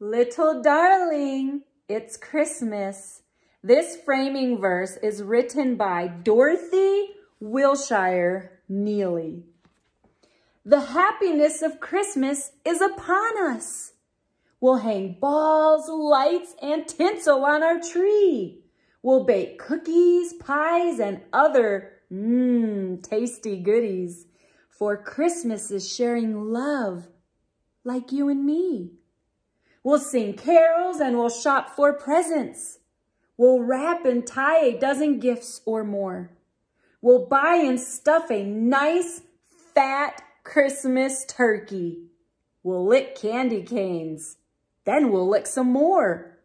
Little darling, it's Christmas. This framing verse is written by Dorothy Wiltshire Neely. The happiness of Christmas is upon us. We'll hang balls, lights, and tinsel on our tree. We'll bake cookies, pies, and other tasty goodies. For Christmas is sharing love, like you and me. We'll sing carols and we'll shop for presents. We'll wrap and tie a dozen gifts or more. We'll buy and stuff a nice, fat Christmas turkey. We'll lick candy canes. Then we'll lick some more.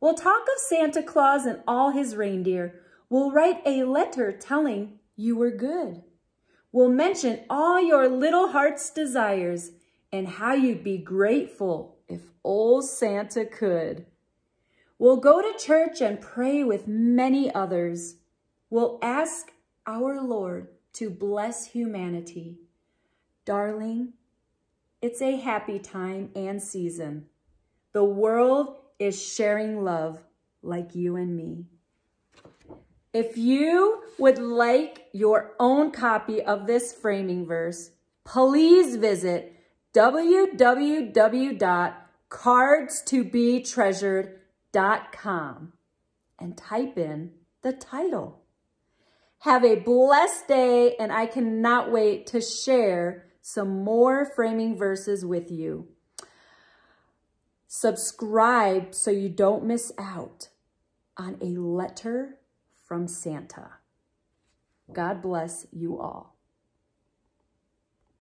We'll talk of Santa Claus and all his reindeer. We'll write a letter telling you were good. We'll mention all your little heart's desires and how you'd be grateful if old Santa could. We'll go to church and pray with many others. We'll ask our Lord to bless humanity. Darling, it's a happy time and season. The world is sharing love like you and me. If you would like your own copy of this framing verse, please visit www.cardstobetreasured.com and type in the title. Have a blessed day, and I cannot wait to share some more framing verses with you. Subscribe so you don't miss out on a letter from Santa. God bless you all.